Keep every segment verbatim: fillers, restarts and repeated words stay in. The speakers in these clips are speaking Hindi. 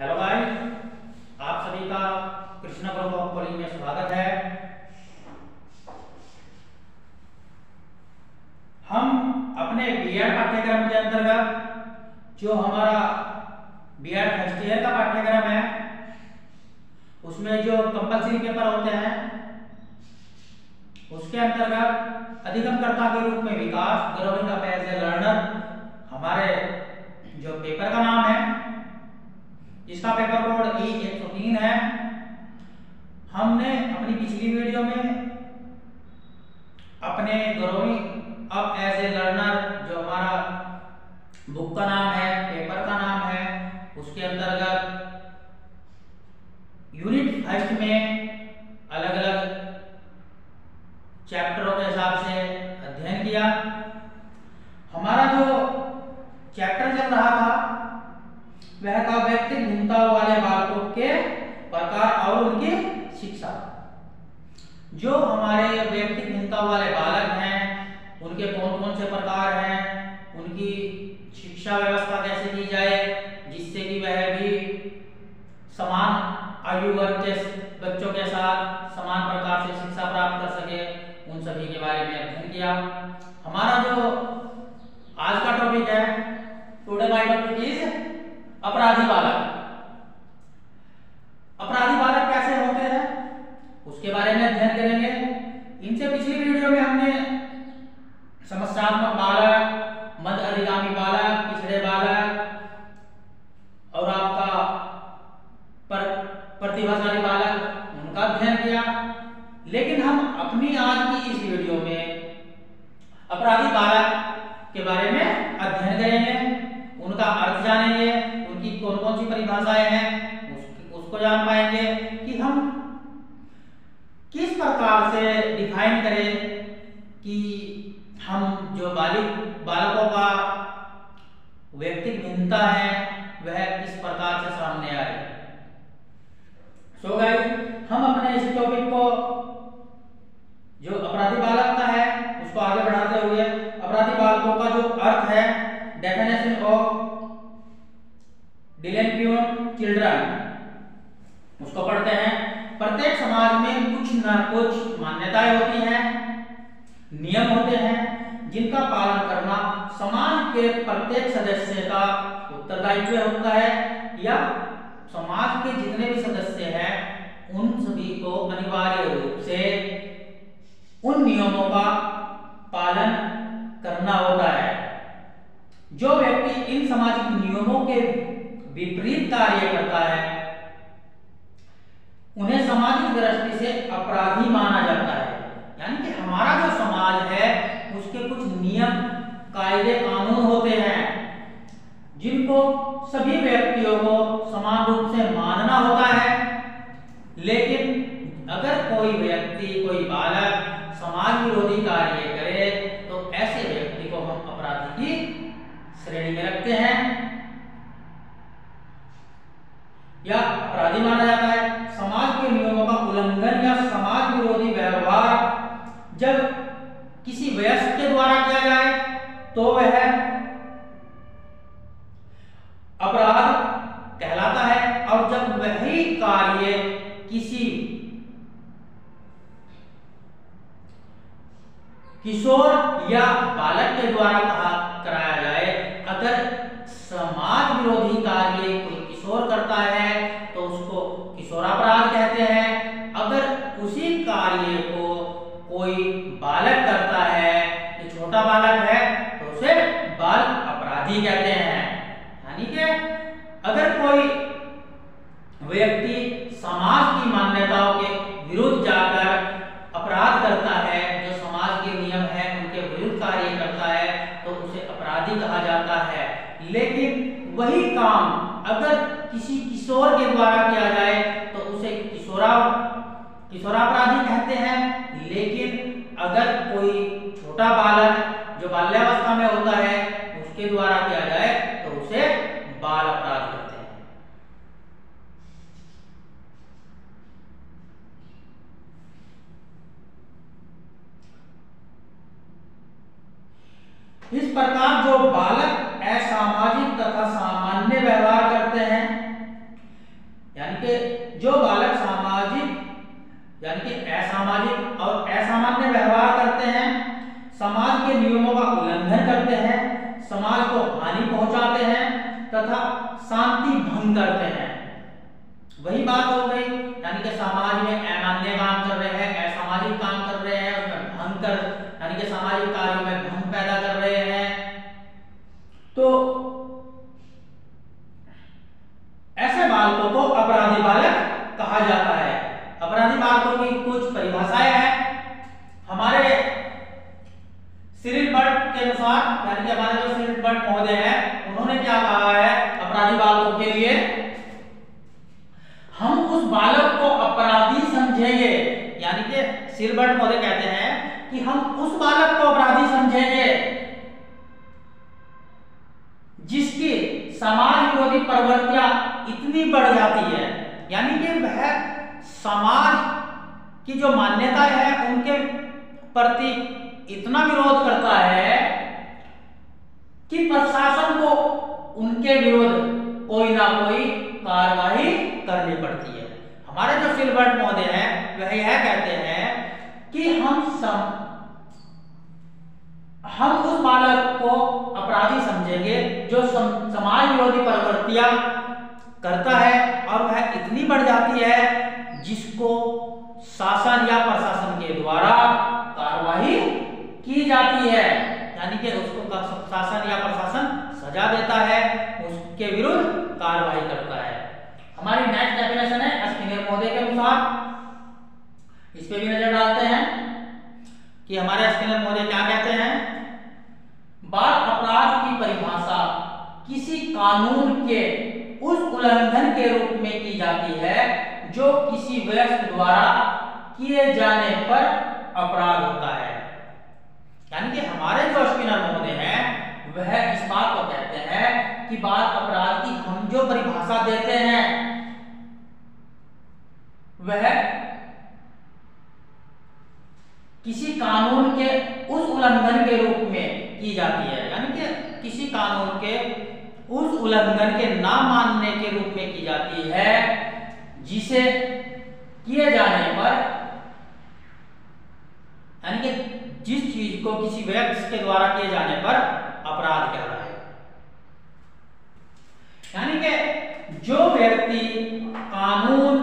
हेलो गाइस, आप सभी का कृष्णा ग्रुप ऑफ कॉलेज में स्वागत है। हम अपने बीएड पाठ्यक्रम के अंतर्गत जो हमारा बीएड फर्स्ट ईयर का पाठ्यक्रम है उसमें जो कंपल्सरी पेपर होते हैं उसके अंतर्गत अधिगमकर्ता के रूप में विकास growing up as a learner हमारे जो पेपर का नाम है, इसका पेपर कोड ई एक सौ तीन है। हमने अपनी पिछली वीडियो में अपने growing up as a learner जो हमारा बुक का नाम है, पेपर का नाम है, उसके अंतर्गत यूनिट फर्स्ट में अलग अलग चैप्टरों के हिसाब से अध्ययन किया। हमारा जो चैप्टर चल रहा था वह था व्यक्ति घूमता वाले बालकों के प्रकार और उनकी शिक्षा। जो हमारे व्यक्ति घूमता वाले बालक हैं उनके कौन कौन से प्रकार हैं, उनकी शिक्षा व्यवस्था कैसे की जाए जिससे कि वह भी समान आयु वर्ग के बच्चों के साथ समान प्रकार से शिक्षा प्राप्त कर सके, उन सभी के बारे में अध्ययन किया। हमारा जो आज का टॉपिक है, टुडे माय टॉपिक इज अपराधी बालक। अपराधी बालक कैसे होते हैं उसके बारे में अध्ययन करेंगे। इनसे पिछली वीडियो में हमने समस्यात्मक बालक, मध्य अधिगामी बालक, पिछड़े बालक और आपका पर, प्रतिभाशाली बालक, उनका अध्ययन किया। लेकिन हम अपनी आज की इस वीडियो में अपराधी बालक के बारे में अध्ययन करेंगे, उनका अर्थ जानेंगे, कौन कौन सी परिभाषाएं हैं उसको जान पाएंगे कि हम किस प्रकार से डिफाइन करें कि हम जो बालिक बालकों का व्यक्तिगत भिन्नता है वह किस प्रकार से सामने आए। सो गाइस, हम अपने इस टॉपिक को जो अपराधी बालक का है उसको आगे बढ़ाते हुए अपराधी बालकों का जो अर्थ है, डेफिनेशन ऑफ डिलिक्वेंट चिल्ड्रन, उसको पढ़ते हैं। प्रत्येक समाज में कुछ न कुछ मान्यताएं होती हैं, नियम होते हैं जिनका पालन करना समाज के प्रत्येक सदस्य का उत्तरदायित्व होता है या समाज के जितने भी सदस्य हैं उन सभी को अनिवार्य रूप से उन नियमों का पालन करना होता है। जो व्यक्ति इन सामाजिक नियमों के विपरीत कार्य करता है उन्हें सामाजिक दृष्टि से अपराधी माना जाता है। यानी कि हमारा जो समाज है उसके कुछ नियम, कायदे, कानून होते हैं जिनको सभी व्यक्तियों को समान रूप से मानना होता है। लेकिन अगर कोई व्यक्ति, कोई बालक समाज विरोधी कार्य करे तो ऐसे व्यक्ति को हम अपराधी की श्रेणी में रखते हैं या अपराधी माना जाता है। समाज के नियमों का उल्लंघन या समाज विरोधी व्यवहार जब किसी वयस्क के द्वारा किया जाए तो वह अपराध कहलाता है, और जब वही कार्य किसी किशोर या बालक के द्वारा कराया जाए, अगर समाज विरोधी कार्य करता है तो उसको किशोरापराध कहते हैं। अगर उसी कार्य को कोई बालक करता है, ये छोटा बालक है, तो उसे बाल अपराधी कहते हैं। यानी कि अगर कोई व्यक्ति समाज की मान्यताओं के विरुद्ध जाकर अपराध करता है, जो समाज के नियम है उनके विरुद्ध कार्य करता है, तो उसे अपराधी कहा जाता है। लेकिन वही काम अगर किसी किशोर के द्वारा किया जाए तो उसे किशोरा किशोरापराधी कहते हैं। लेकिन अगर कोई छोटा बालक जो बाल्यावस्था में होता है उसके द्वारा किया जाए तो उसे बाल अपराध कहते हैं। इस प्रकार जो बालक असामाजिक तथा सामान्य व्यवहार करते हैं शांति भंग करते हैं। वही बात हो गई, यानी कि समाज में अमान्य काम कर रहे हैं, असामाजिक काम कर रहे हैं, उसमें भंग कर यानी कि सामाजिक कार्यों में भंग पैदा कर रहे हैं। तो ऐसे बालकों को अपराधी बालक कहा जाता है। अपराधी बालकों की कुछ परिभाषाएं हैं। हमारे सिरिल बर्ट के अनुसार, यानी कि हमारे जो सिरिल बर्ट महोदय हैं, उन्होंने क्या कहा है अपराधी बालकों के लिए, हम उस बालक को अपराधी समझेंगे। यानी कि सिरिल बर्ट महोदय कहते हैं कि हम उस बालक को अपराधी समझेंगे जिसकी समाज विरोधी प्रवृत्तियां इतनी बढ़ जाती है, यानी कि वह समाज की जो मान्यताएं हैं उनके प्रति इतना विरोध करता है कि प्रशासन को उनके विरोध कोई ना कोई कार्रवाई करनी पड़ती है। हमारे जो सिलबर्ट महोदय हैं वह यह कहते हैं कि हम सम, हम उस बालक को अपराधी समझेंगे जो सम, समाज विरोधी प्रवृत्तियां करता है और वह इतनी बढ़ जाती है जिसको शासन या प्रशासन के द्वारा कार्रवाई की जाती है, यानी कि उसको शासन या प्रशासन सजा देता है, उसके विरुद्ध कार्रवाई करता है। हमारी नेक्स्ट डेफिनेशन है स्किनर महोदय के अनुसार। इस पे भी नजर डालते हैं कि हमारे स्किनर महोदय क्या कहते हैं। बाल अपराध की परिभाषा किसी कानून के उस उल्लंघन के रूप में की जाती है जो किसी व्यक्ति द्वारा किए जाने पर अपराध होता है। यानी कि हमारे जो स्किनर महोदय हैं वह इस बात को कहते हैं कि बाल अपराध की हम जो परिभाषा देते हैं वह किसी कानून के उस उल्लंघन के रूप में की जाती है, यानी कि किसी कानून के उस उल्लंघन के ना मानने के रूप में की जाती है जिसे किए जाने पर, यानी कि जिस चीज को किसी व्यक्ति के द्वारा किए जाने पर अपराध कहलाता है। यानी कि जो व्यक्ति कानून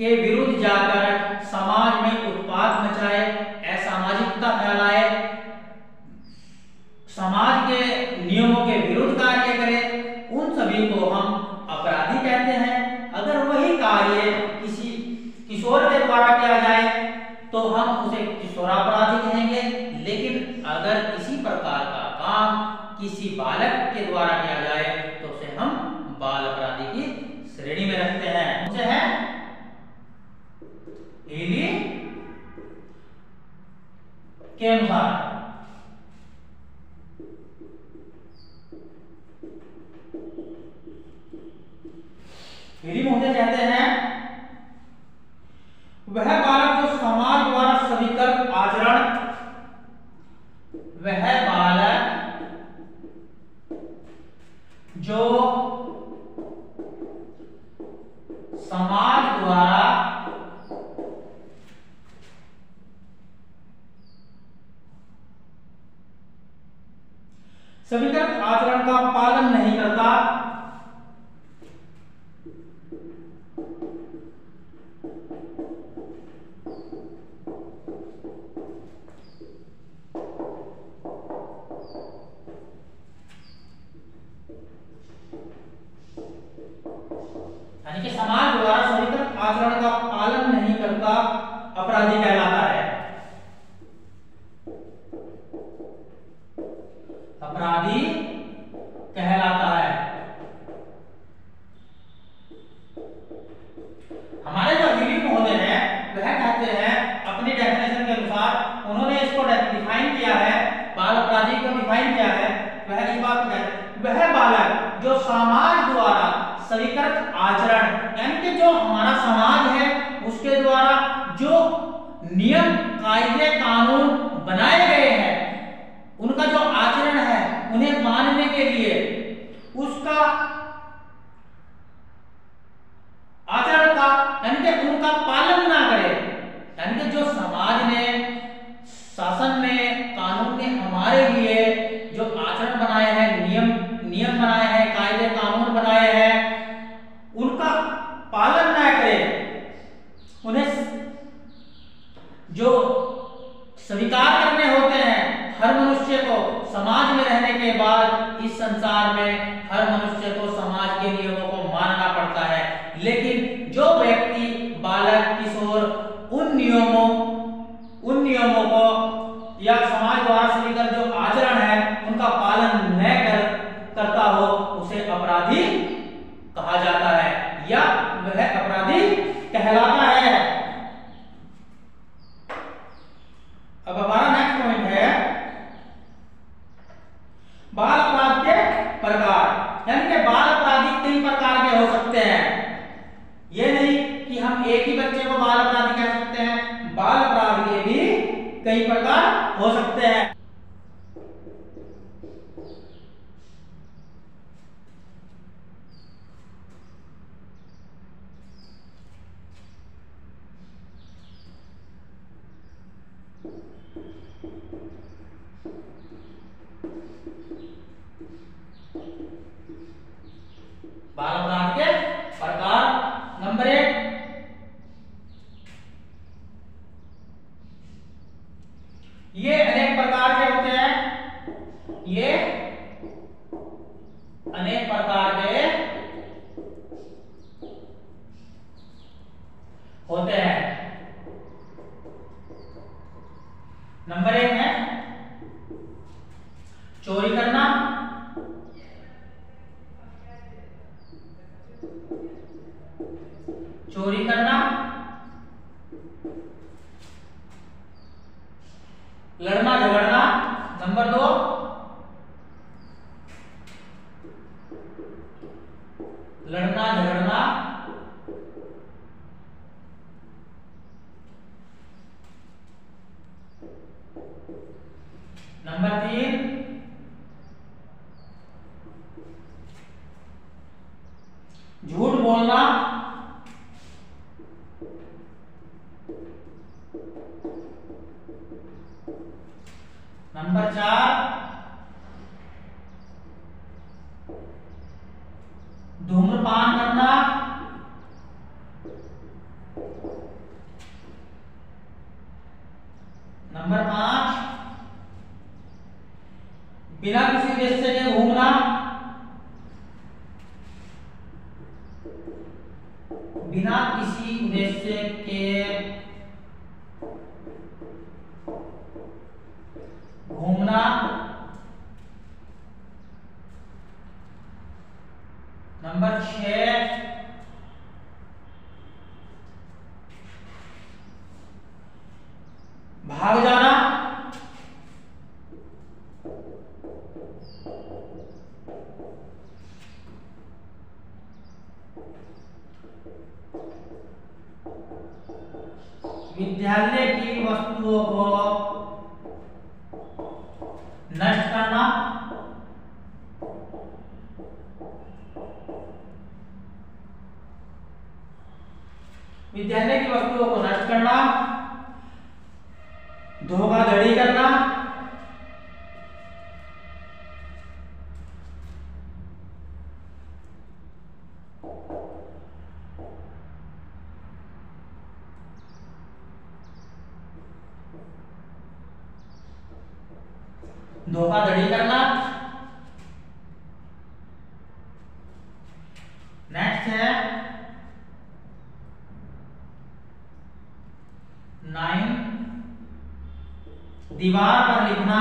के विरुद्ध जाकर समाज में उत्पात मचाए, असामाजिकता फैलाए, समाज के नियमों के विरुद्ध कार्य करे, उन सभी को हम अपराधी कहते हैं। अगर वही कार्य किसी किशोर के द्वारा किया जाए तो हम उसे किशोरापराधी कहेंगे, लेकिन अगर किसी प्रकार का काम किसी बालक के द्वारा किया जाए तो उसे हम बाल अपराधी की श्रेणी में रखते हैं। उसे है एली के अनुसार कहते हैं वह बालक जो समाज द्वारा स्वीकृत आचरण, वह बालक जो समाज द्वारा स्वीकृत आचरण का पालन नहीं करता, अपराधी कहलाता है। अपराधी कहलाता है। हमारे जो हिली महोदय हैं वह कहते हैं अपनी डेफिनेशन के अनुसार, उन्होंने इसको डिफाइन किया है, बाल अपराधी को डिफाइन किया है, वह इस बात है वह बालक जो समाज द्वारा स्वीकृत आचरण, यानी कि जो हमारा समाज है उसके द्वारा जो नियम कायदे कानून बनाए गए हैं उनका जो आचरण है उन्हें मानने के लिए उसका आचरण का यानी कि उनका पालन ना करे, यानी कि जो समाज ने शासन ने कानून ने हमारे लिए जो आचरण बनाए हैं, नियम नियम बनाए हैं, कायदे कानून कहा जाता है या वह अपराधी कहलाता है। अब हमारा नेक्स्ट पॉइंट है बाल अपराध के प्रकार, यानी कि बाल अपराधी तीन प्रकार के हो सकते हैं। ये नहीं कि हम एक ही बच्चे को बाल अपराधी कह सकते हैं, बाल अपराध के भी कई प्रकार हो सकते हैं। बाल अपराध के प्रकार नंबर एक, ये अनेक प्रकार के होते हैं, ये अनेक प्रकार के होते हैं। नंबर एक है चोरी करना, चोरी करना, लड़ना झगड़ना। नंबर दो लड़ना झगड़ना, नंबर तीन झूठ बोलना, नंबर चार धूम्रपान करना, नंबर पांच बिना किसी उद्देश्य के घूमना, बिना किसी उद्देश्य के घूमना। नंबर छह भाग जाना, विद्यालय की वस्तुओं को नष्ट करना, विद्यालय की वस्तुओं को नष्ट करना, धोखाधड़ी करना, धोखाधड़ी करना। नेक्स्ट है नाइन दीवार पर लिखना,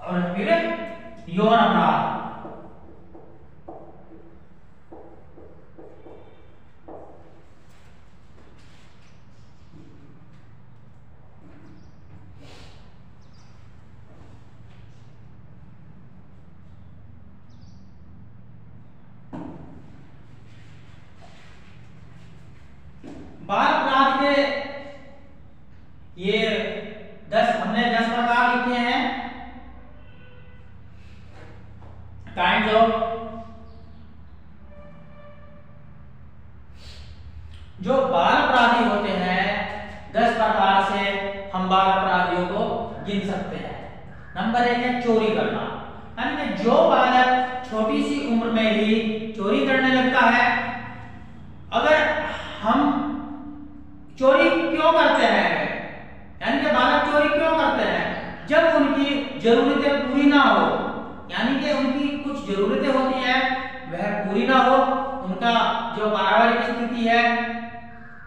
और फिर यौन अपराध। बाल अपराध के ये दस हमने दस प्रकार लिखे हैं, काइंड ऑफ, जो बाल अपराधी होते हैं दस प्रकार से हम बाल अपराधियों को गिन सकते हैं। नंबर एक है चोरी करना, यानी कि जो बालक छोटी सी उम्र में ही चोरी करने लगता है। अगर हम चोरी क्यों करते हैं, यानी कि बालक चोरी क्यों करते हैं, जब उनकी जरूरतें पूरी ना हो, यानी कि उनकी कुछ जरूरतें होती हैं वह पूरी ना हो, उनका जो पारिवारिक स्थिति है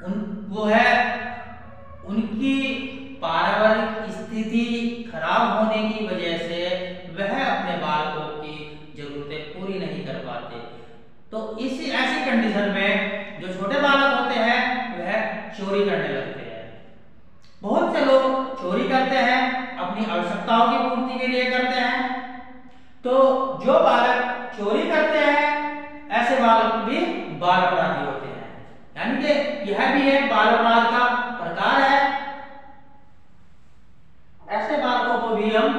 उन वो है उनकी पारिवारिक स्थिति खराब होने की वजह से तो जो बालक चोरी करते हैं ऐसे बालक भी बाल अपराधी होते हैं, यानी कि यह भी एक बाल अपराध का प्रकार है। ऐसे बालकों को भी हम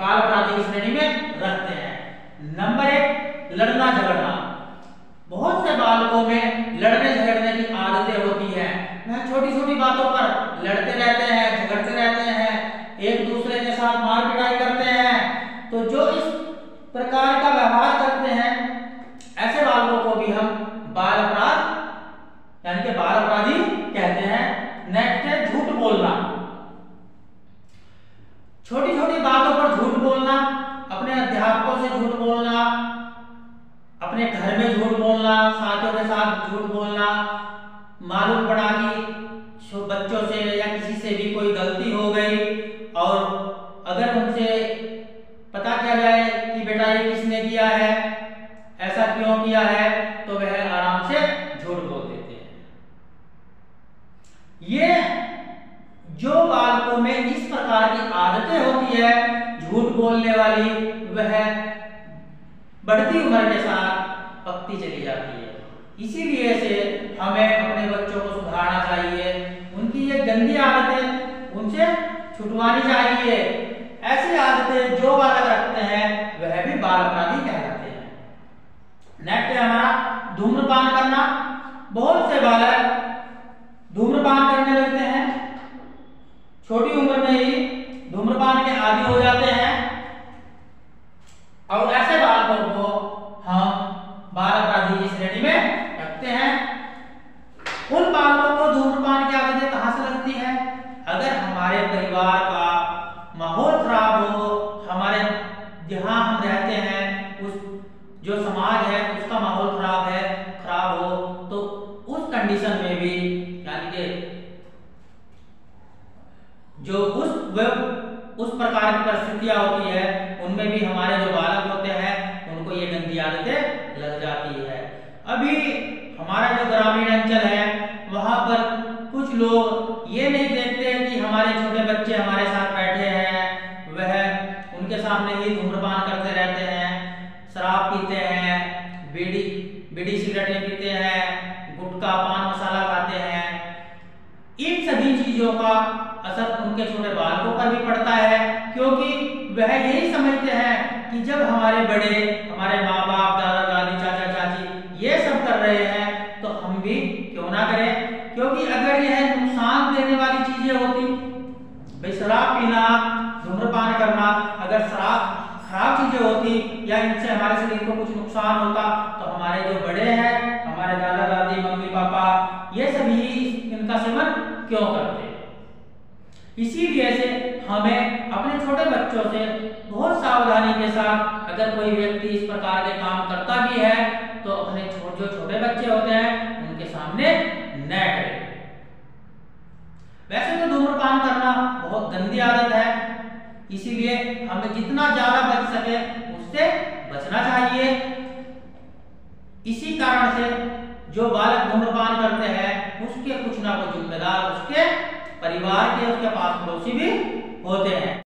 बाल अपराधी की श्रेणी में रखते हैं। नंबर एक, लड़ना झगड़ना। बहुत से बालकों में लड़ने झगड़ने की आदतें होती हैं, वह छोटी छोटी बातों पर लड़ते रहते हैं, झगड़ते रहते हैं, एक दूसरे के साथ मार पिटाई करते हैं। तो जो इस प्रकार का व्यवहार करते हैं ऐसे बालकों को भी हम बाल अपराध यानी कि बाल अपराधी कहते हैं। नेक्स्ट है झूठ बोलना। छोटी छोटी बातों पर झूठ बोलना, अपने अध्यापकों से झूठ बोलना, अपने घर में झूठ बोलना, साथियों के साथ झूठ बोलना। मालूम पड़ा कि बच्चों से या किसी से भी कोई गलती हो गई और अगर उनसे पता किया जाए कि बेटा ये किसने किया है, ऐसा क्यों किया है, तो वह आराम से झूठ बोल देते हैं। ये जो बालकों में इस प्रकार की आदतें होती है झूठ बोलने वाली, वह बढ़ती उम्र के साथ पकती चली जाती है। इसीलिए से हमें अपने बच्चों को सुधारना चाहिए, उनकी ये गंदी आदतें उनसे छुटवानी चाहिए। ऐसी आदतें जो बालक रखते हैं वह भी बाल अपराधी कहलाते हैं। नेक्स्ट है हमारा धूम्रपान करना। बहुत से बालक धूम्रपान करने लगते हैं, छोटी उम्र में ही धूम्रपान के आदी हो जाते हैं और ऐसे बालकों को हम बाल अपराधी की श्रेणी में रखते हैं। उन बालकों को धूम्रपान की आदतें कहां से लगती है? अगर हमारे परिवार का माहौल खराब हो, हमारे जहां हम रहते हैं उस जो समाज है उसका माहौल खराब है खराब हो तो उस कंडीशन में भी यानी कि जो उस उस प्रकार की परिस्थितियां होती है उनमें भी हमारे जो बालक होते हैं उनको ये गंदी आदतें लग जाती है। अभी हमारा जो ग्रामीण अंचल है वहां पर कुछ लोग ये नहीं देखते कि हमारे छोटे बच्चे हमारे साथ बैठे हैं, वह उनके सामने ही धूम्रपान करते रहते हैं, शराब पीते हैं, बीड़ी बीड़ी सिगरेटें पीते हैं, गुटखा पान मसाला खाते हैं। इन सभी चीजों का असर उनके छोटे बालकों पर भी पड़ता है, क्योंकि वह यही समझते हैं कि जब हमारे बड़े, हमारे माँ बाप, दादा दादी, चाचा चाची ये सब कर रहे हैं तो हम भी क्यों ना करें, क्योंकि अगर यह नुकसान देने वाली चीजें होती, भाई शराब पीना, धूम्रपान करना, अगर शराब खराब चीजें होती या इनसे हमारे शरीर को कुछ नुकसान होता तो हमारे जो बड़े हैं, हमारे दादा दादी, मम्मी पापा ये सभी इनका सेवन क्यों करते। इसीलिए से हमें अपने छोटे बच्चों से बहुत सावधानी के साथ, अगर कोई व्यक्ति इस प्रकार के काम करता भी है तो अपने छोटे जो छोटे बच्चे होते हैं उनके सामने न करें। वैसे तो धूम्रपान करना बहुत गंदी आदत है, इसीलिए हमें जितना ज्यादा बच सके उससे बचना चाहिए। इसी कारण से जो बालक धूम्रपान करते हैं उसके कुछ ना कुछ जिम्मेदार उसके परिवार के, उसके पास पड़ोसी भी होते हैं।